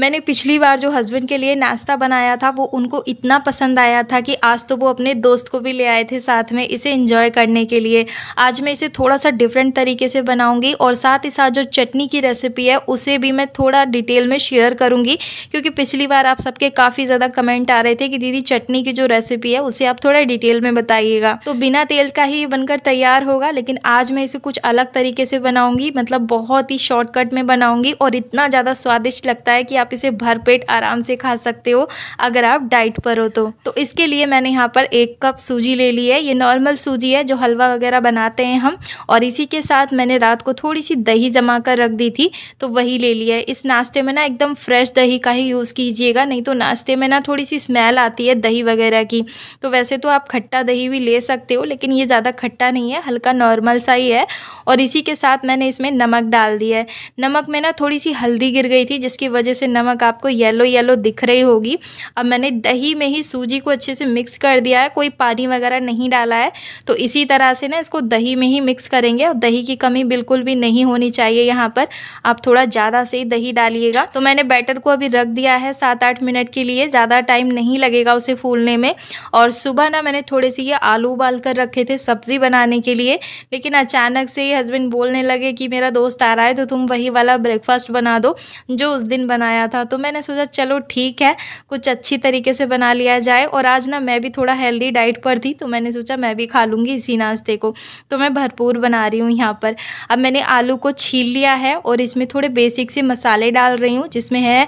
मैंने पिछली बार जो हस्बैंड के लिए नाश्ता बनाया था वो उनको इतना पसंद आया था कि आज तो वो अपने दोस्त को भी ले आए थे साथ में इसे एंजॉय करने के लिए। आज मैं इसे थोड़ा सा डिफरेंट तरीके से बनाऊंगी और साथ ही साथ जो चटनी की रेसिपी है उसे भी मैं थोड़ा डिटेल में शेयर करूंगी, क्योंकि पिछली बार आप सबके काफ़ी ज़्यादा कमेंट आ रहे थे कि दीदी चटनी की जो रेसिपी है उसे आप थोड़ा डिटेल में बताइएगा। तो बिना तेल का ही बनकर तैयार होगा, लेकिन आज मैं इसे कुछ अलग तरीके से बनाऊँगी, मतलब बहुत ही शॉर्टकट में बनाऊँगी और इतना ज़्यादा स्वादिष्ट लगता है कि आप इसे भरपेट आराम से खा सकते हो अगर आप डाइट पर हो तो इसके लिए मैंने यहाँ पर 1 कप सूजी ले ली है। ये नॉर्मल सूजी है जो हलवा वगैरह बनाते हैं हम, और इसी के साथ मैंने रात को थोड़ी सी दही जमा कर रख दी थी तो वही ले लिया है। इस नाश्ते में ना एकदम फ्रेश दही का ही यूज़ कीजिएगा, नहीं तो नाश्ते में ना थोड़ी सी स्मेल आती है दही वगैरह की। तो वैसे तो आप खट्टा दही भी ले सकते हो, लेकिन ये ज़्यादा खट्टा नहीं है, हल्का नॉर्मल सा ही है। और इसी के साथ मैंने इसमें नमक डाल दिया है। नमक में ना थोड़ी सी हल्दी गिर गई थी जिसकी वजह से नमक आपको येलो येलो दिख रही होगी। अब मैंने दही में ही सूजी को अच्छे से मिक्स कर दिया है, कोई पानी वगैरह नहीं डाला है। तो इसी तरह से ना इसको दही में ही मिक्स करेंगे और दही की कमी बिल्कुल भी नहीं होनी चाहिए। यहाँ पर आप थोड़ा ज़्यादा से ही दही डालिएगा। तो मैंने बैटर को अभी रख दिया है 7-8 मिनट के लिए, ज़्यादा टाइम नहीं लगेगा उसे फूलने में। और सुबह ना मैंने थोड़े से ये आलू उबाल कर रखे थे सब्ज़ी बनाने के लिए, लेकिन अचानक से ये हस्बैंड बोलने लगे कि मेरा दोस्त आ रहा है तो तुम वही वाला ब्रेकफास्ट बना दो जो उस दिन बनाया था। तो मैंने सोचा चलो ठीक है, कुछ अच्छी तरीके से बना लिया जाए। और आज ना मैं भी थोड़ा हेल्दी डाइट पर थी तो मैंने सोचा मैं भी खा लूँगी इसी नाश्ते को, तो मैं भरपूर बना रही हूँ यहाँ पर। अब मैंने आलू को छील लिया है और इसमें थोड़े बेसिक से मसाले डाल रही हूँ, जिसमें है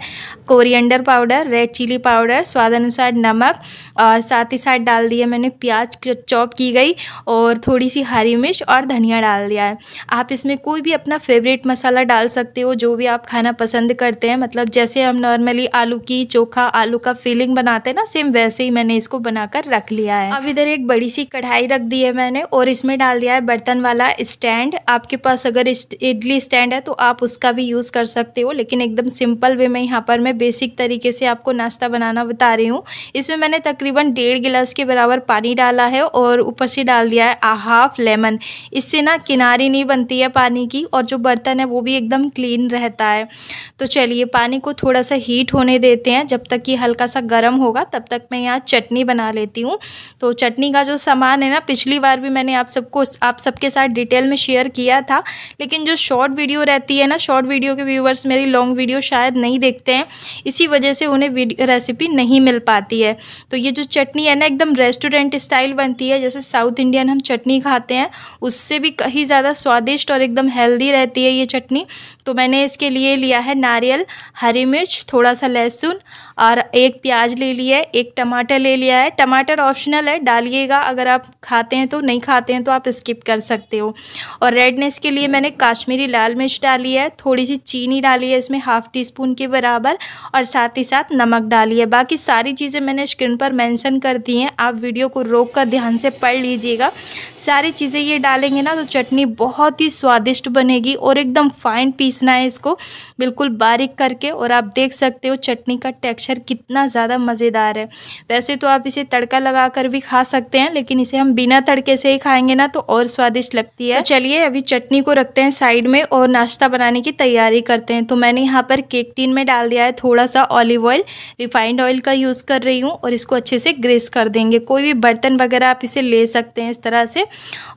coriander powder, red chilli powder, स्वाद अनुसार नमक, और साथ ही साथ डाल दिया मैंने प्याज चॉप की गई और थोड़ी सी हरी मिर्च और धनिया डाल दिया है। आप इसमें कोई भी अपना फेवरेट मसाला डाल सकते हो जो भी आप खाना पसंद करते हैं, मतलब जैसे हम नॉर्मली आलू की चोखा, आलू का फिलिंग बनाते हैं ना, सेम वैसे ही मैंने इसको बनाकर रख लिया है। अब इधर एक बड़ी सी कढ़ाई रख दी है मैंने और इसमें डाल दिया है बर्तन वाला स्टैंड। आपके पास अगर इडली स्टैंड है तो आप उसका भी यूज़ कर सकते हो, लेकिन एकदम सिंपल वे में यहाँ पर मैं बेसिक तरीके से आपको नाश्ता बनाना बता रही हूँ। इसमें मैंने तकरीबन 1.5 गिलास के बराबर पानी डाला है और ऊपर से डाल दिया है 1/2 लेमन। इससे ना किनारी नहीं बनती है पानी की और जो बर्तन है वो भी एकदम क्लीन रहता है। तो चलिए पानी को थोड़ा सा हीट होने देते हैं, जब तक ये हल्का सा गर्म होगा तब तक मैं यहाँ चटनी बना लेती हूँ। तो चटनी का जो सामान है ना, पिछली बार भी मैंने आप सबके साथ डिटेल में शेयर किया था, लेकिन जो शॉर्ट वीडियो रहती है ना, शॉर्ट वीडियो के व्यूवर्स मेरी लॉन्ग वीडियो शायद नहीं देखते हैं, इसी वजह से उन्हें रेसिपी नहीं मिल पाती है। तो ये जो चटनी है ना एकदम रेस्टोरेंट स्टाइल बनती है, जैसे साउथ इंडियन हम चटनी खाते हैं उससे भी कहीं ज़्यादा स्वादिष्ट और एकदम हेल्दी रहती है ये चटनी। तो मैंने इसके लिए लिया है नारियल, हरी मिर्च, थोड़ा सा लहसुन और 1 प्याज ले लिया है, 1 टमाटर ले लिया है। टमाटर ऑप्शनल है, डालिएगा अगर आप खाते हैं तो, नहीं खाते हैं तो आप स्किप कर सकते हो। और रेडनेस के लिए मैंने काश्मीरी लाल मिर्च डाली है, थोड़ी सी चीनी डाली है इसमें 1/2 टीस्पून के बराबर, और साथ ही साथ नमक डाली है। बाकी सारी चीज़ें मैंने स्क्रीन पर मेंशन कर दी हैं, आप वीडियो को रोक कर ध्यान से पढ़ लीजिएगा। सारी चीज़ें ये डालेंगे ना तो चटनी बहुत ही स्वादिष्ट बनेगी और एकदम फाइन पीसना है इसको, बिल्कुल बारीक करके। और आप देख सकते हो चटनी का टेक्सचर कितना ज़्यादा मज़ेदार है। वैसे तो आप इसे तड़का लगा कर भी खा सकते हैं, लेकिन इसे हम बिना तड़के से ही खाएंगे ना तो और स्वादिष्ट लगती है। तो चलिए अभी चटनी को रखते हैं साइड में और नाश्ता बनाने की तैयारी करते हैं। तो मैंने यहाँ पर केक टिन में डाल दिया है थोड़ा सा ऑलिव ऑयल, रिफाइंड ऑयल का यूज़ कर रही हूँ, और इसको अच्छे से ग्रीस कर देंगे। कोई भी बर्तन वगैरह आप इसे ले सकते हैं इस तरह से।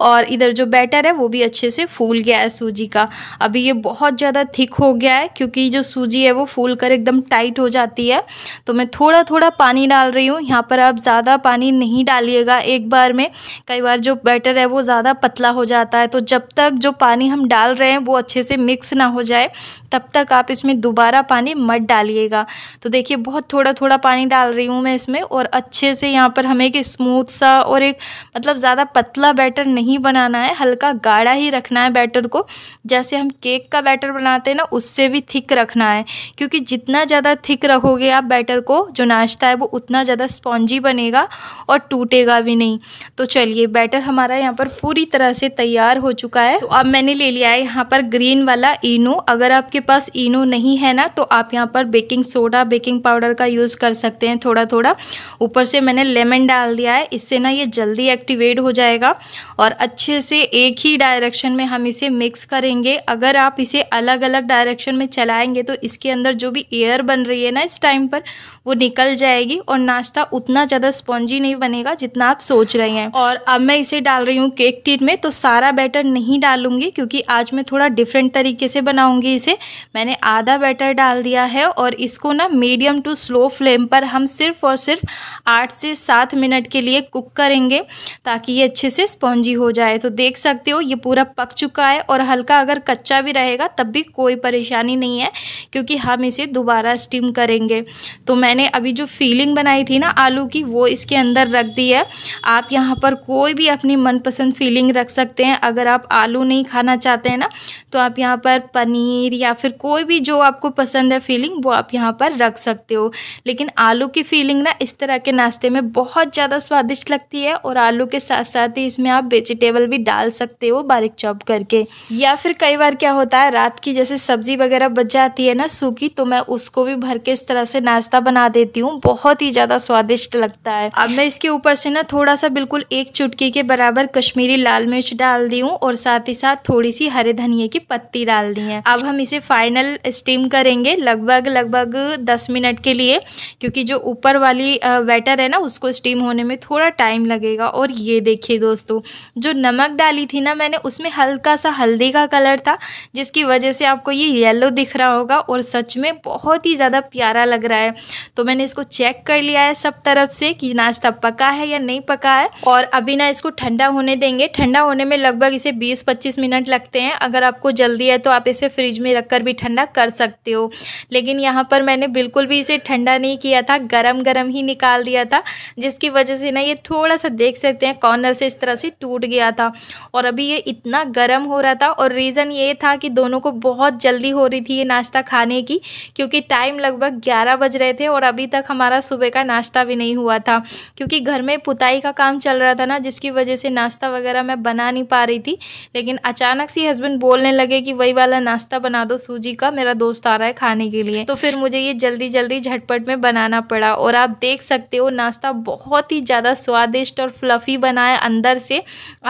और इधर जो बैटर है वो भी अच्छे से फूल गया है सूजी का। अभी ये बहुत ज़्यादा थिक हो गया है क्योंकि जो सूजी है वो फूल कर एकदम टाइट हो जाती है। तो मैं थोड़ा थोड़ा पानी डाल रही हूँ यहाँ पर, आप ज़्यादा पानी नहीं डालिएगा एक बार में। कई बार जो बैटर है वो ज़्यादा पतला हो जाता है, तो जब तक जो पानी हम डाल रहे हैं वो अच्छे से मिक्स ना हो जाए तब तक आप इसमें दोबारा पानी मत डालिएगा। तो देखिए बहुत थोड़ा थोड़ा पानी डाल रही हूँ मैं इसमें, और अच्छे से यहाँ पर हमें एक स्मूथ सा और एक मतलब ज़्यादा पतला बैटर नहीं बनाना है, हल्का गाढ़ा ही रखना है बैटर को। जैसे हम केक का बैटर बनाते हैं ना उससे भी थिक रखना है, क्योंकि जितना ज़्यादा थिक रखोगे आप बैटर को, जो नाश्ता है वो उतना ज़्यादा स्पॉन्जी बनेगा और टूटेगा भी नहीं। तो चलिए बैटर हमारा यहाँ पर पूरी तरह से तैयार हो चुका है। तो अब मैंने ले लिया है यहाँ पर ग्रीन वाला इनो। अगर आपके पास इनो नहीं है ना तो आप यहाँ पर बेकिंग सोडा, बेकिंग पाउडर का यूज़ कर सकते हैं थोड़ा थोड़ा। ऊपर से मैंने लेमन डाल दिया है, इससे ना ये जल्दी एक्टिवेट हो जाएगा और अच्छे से एक ही डायरेक्शन में हम इसे मिक्स करेंगे। अगर आप इसे अलग अलग डायरेक्शन में चलाएँगे तो इसके अंदर जो भी एयर बन रही है ना इस टाइम पर वो निकल जाएगी और नाश्ता उतना ज़्यादा स्पॉन्जी नहीं बनेगा जितना आप सोच रहे हैं। और अब मैं इसे डाल रही हूँ केक टिन में, तो सारा बैटर नहीं डालूंगी क्योंकि आज मैं थोड़ा डिफरेंट तरीके से बनाऊंगी इसे। मैंने आधा बैटर डाल दिया है और इसको ना मीडियम टू स्लो फ्लेम पर हम सिर्फ और सिर्फ 8 से 7 मिनट के लिए कुक करेंगे ताकि ये अच्छे से स्पॉन्जी हो जाए। तो देख सकते हो ये पूरा पक चुका है और हल्का अगर कच्चा भी रहेगा तब भी कोई परेशानी नहीं है क्योंकि हम इसे दोबारा स्टीम करेंगे। तो मैंने अभी जो फीलिंग बनाई थी ना आलू की वो इसके अंदर रख दी है। आप यहाँ पर कोई भी अपनी मनपसंद फीलिंग रख सकते हैं। अगर आप आलू नहीं खाना चाहते हैं ना तो आप यहाँ पर पनीर या फिर कोई भी जो आपको पसंद है फीलिंग वो आप यहाँ पर रख सकते हो। लेकिन आलू की फीलिंग ना इस तरह के नाश्ते में बहुत ज़्यादा स्वादिष्ट लगती है। और आलू के साथ साथ ही इसमें आप वेजिटेबल भी डाल सकते हो बारीक चॉप करके। या फिर कई बार क्या होता है रात की जैसे सब्जी वगैरह बच जाती है ना सूखी, तो मैं उसको भी भर के इस तरह से नाश्ता बना देती हूँ, बहुत ही ज़्यादा स्वादिष्ट लगता है। अब मैं इसके ऊपर से ना थोड़ा सा बिल्कुल 1 चुटकी के बराबर कश्मीरी लाल मिर्च डाल दी हूँ और साथ ही साथ थोड़ी सी हरे धनिए की पत्ती डाल दी है। अब हम इसे फाइनल स्टीम करेंगे लगभग 10 मिनट के लिए क्योंकि जो ऊपर वाली बैटर है ना उसको स्टीम होने में थोड़ा टाइम लगेगा। और ये देखिए दोस्तों जो नमक डाली थी ना मैंने उसमें हल्का सा हल्दी का कलर था जिसकी वजह से आपको ये येलो दिख रहा होगा और सच में बहुत ही ज़्यादा प्यारा लग रहा है। तो मैंने इसको चेक कर लिया है सब तरफ से कि नाश्ता पका है या नहीं पका है। और अभी ना इसको ठंडा होने देंगे, ठंडा होने में लगभग इसे 20-25 मिनट लगते हैं। अगर आपको जल्दी है तो आप इसे फ्रिज में रखकर भी ठंडा कर सकते हो। लेकिन यहाँ पर मैंने बिल्कुल भी इसे ठंडा नहीं किया था, गरम ही निकाल दिया था जिसकी वजह से ना ये थोड़ा सा देख सकते हैं कॉर्नर से इस तरह से टूट गया था। और अभी ये इतना गर्म हो रहा था और रीज़न ये था कि दोनों को बहुत जल्दी हो रही थी ये नाश्ता खाने की क्योंकि टाइम लगभग 11 बज रहे थे और अभी तक हमारा सुबह का नाश्ता भी नहीं हुआ था क्योंकि घर में पुताई का काम चल रहा था ना जिसकी वजह से नाश्ता वगैरह मैं बना नहीं पा रही थी। लेकिन अचानक से हस्बैंड बोलने लगे कि वही वाला नाश्ता बना दो सूजी का, मेरा दोस्त आ रहा है खाने के लिए। तो फिर मुझे ये जल्दी जल्दी झटपट में बनाना पड़ा और आप देख सकते हो नाश्ता बहुत ही ज़्यादा स्वादिष्ट और फ्लफ़ी बना है अंदर से।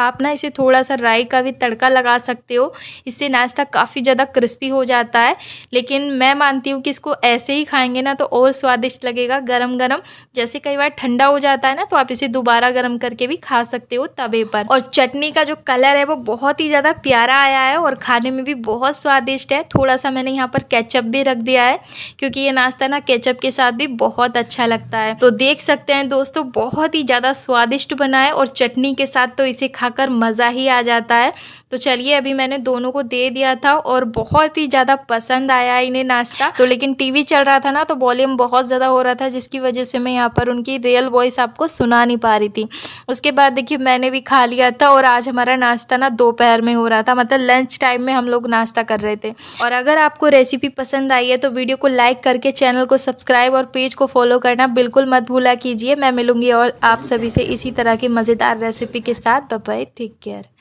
आप ना इसे थोड़ा सा राई का भी तड़का लगा सकते हो, इससे नाश्ता काफ़ी ज़्यादा क्रिस्पी हो जाता है। लेकिन मैं मानती हूँ कि इसको ऐसे ही खाएंगे ना तो और स्वादिष्ट लगेगा गरम। जैसे कई बार ठंडा हो जाता है ना तो आप इसे दोबारा गर्म करके भी खा सकते हो तवे पर। और चटनी का जो कलर है वो बहुत ही ज़्यादा प्यारा आया है और खाने में भी बहुत स्वादिष्ट है। थोड़ा सा मैंने यहाँ पर केचप भी रख दिया है क्योंकि ये नाश्ता ना केचप के साथ भी बहुत अच्छा लगता है। तो देख सकते हैं दोस्तों बहुत ही ज़्यादा स्वादिष्ट बना है और चटनी के साथ तो इसे खाकर मज़ा ही आ जाता है। तो चलिए अभी मैंने दोनों को दे दिया था और बहुत ही ज़्यादा पसंद आया इन्हें नाश्ता। तो लेकिन टीवी चल रहा था ना तो वॉल्यूम बहुत ज़्यादा हो रहा था जिसकी वजह से मैं यहाँ पर उनकी रियल वॉइस आपको सुना नहीं पा रही थी। उसके बाद देखिए मैंने भी खा लिया था और आज हमारा नाश्ता ना दोपहर में हो रहा था, मतलब लंच टाइम में हम लोग नाश्ता कर रहे थे। और अगर आपको रेसिपी पसंद आई है तो वीडियो को लाइक करके चैनल को सब्सक्राइब और पेज को फॉलो करना बिल्कुल मत भूला कीजिए। मैं मिलूंगी और आप सभी से इसी तरह की मज़ेदार रेसिपी के साथ। Bye bye, take care.